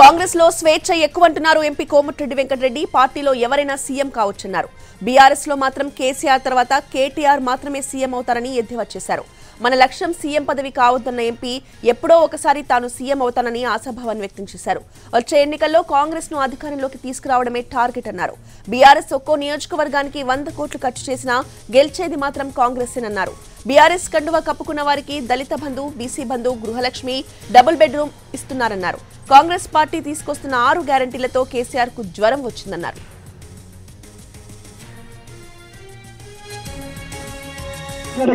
కాంగ్రెస్ లో స్వేచ్ఛ ఎక్కువంటున్నారు ఎంపీ కోమటిరెడ్డి వెంకటరెడ్డి పార్టీలో ఎవరైనా సీఎం కావొచ్చన్నారు బీఆర్ఎస్ లో మాత్రం కేసీఆర్ తర్వాత కేటీఆర్ మాత్రమే సీఎం అవుతారని ఎద్దేవా చేశారు మన లక్ష్యం సీఎం పదవి కావొద్దన్న ఎంపీ ఎప్పుడో ఒకసారి తాను సీఎం అవుతానని ఆశాభావం వ్యక్తం చేశారు వచ్చే ఎన్నికల్లో కాంగ్రెస్ ను అధికారంలోకి తీసుకురావడమే టార్గెట్ అన్నారు బీఆర్ఎస్ ఒక్కో నియోజకవర్గానికి 100 కోట్లు ఖర్చు చేసినా గెల్చేది మాత్రం కాంగ్రెస్సేనన్నారు బీఆర్ఎస్ కండువా కప్పుకున్న వారికి దళిత బంధు బీసీ బంధు గృహలక్ష్మి డబుల్ బెడ్రూమ్ ఇస్తున్నారన్నారు కాంగ్రెస్ పార్టీ తీసుకొస్తున్న 6 గ్యారెంటీలతో కేసీఆర్ కు జ్వరం వచ్చిందన్నారు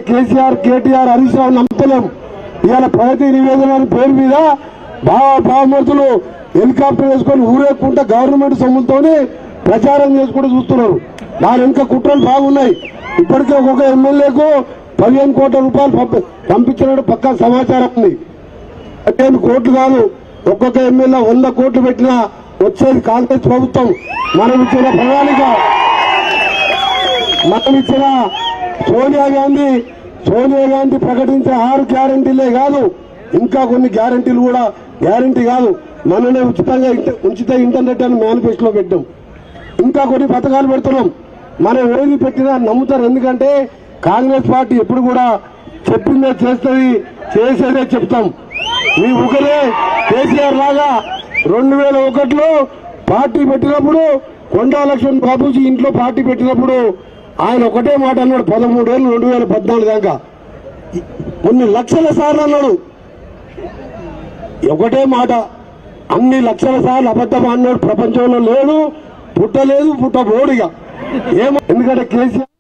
కేసీఆర్ కేటీఆర్ హరీష్ రావు నమ్మలేం ఇవాళ ప్రగతి నివేదన పేరు మీద భావమూర్తులు హెలికాప్టర్ వేసుకొని ఊరేకుంటా గవర్నమెంట్ సొమ్ములతోనే ప్రచారం చేసుకుంటూ చూస్తున్నారు దాని ఇంకా కుట్రలు బాగున్నాయి ఇప్పటికే ఒక్కొక్క ఎమ్మెల్యేకు 15 కోట్ల రూపాయలు పంపించినట్టు పక్కా సమాచారం ఉంది 15 కోట్లు కాదు ఒక్కొక్క ఎమ్మెల్యే 100 కోట్లు పెట్టినా వచ్చేది కాంగ్రెస్ ప్రభుత్వం మనం ఇచ్చిన ప్రణాళిక మనం ఇచ్చిన సోనియా గాంధీ ప్రకటించిన 6 గ్యారంటీలే కాదు ఇంకా కొన్ని గ్యారంటీలు కూడా గ్యారంటీ కాదు మననే ఉచిత ఇంటర్నెట్ అని మేనిఫెస్టోలో పెట్టాం ఇంకా కొన్ని పథకాలు పెడుతున్నాం మనం ఏది పెట్టినా నమ్ముతారు ఎందుకంటే కాంగ్రెస్ పార్టీ ఎప్పుడు కూడా చెప్పిందే చేస్తుంది చేసేదే చెప్తాం మీ ఒకరే కేసీఆర్ లాగా 2001లో పార్టీ పెట్టినప్పుడు కొండా లక్ష్మణ్ బాబుజీ ఇంట్లో పార్టీ పెట్టినప్పుడు ఆయన ఒకటే మాట అన్నాడు 13 ఏళ్ళు 2014 దాకా కొన్ని లక్షల సార్లు అన్నాడు ఒకటే మాట అన్ని లక్షల సార్లు అబద్ధం అన్నాడు ప్రపంచంలో లేడు పుట్టలేదు పుట్టబోడిగా ఏమో ఎందుకంటే కేసీఆర్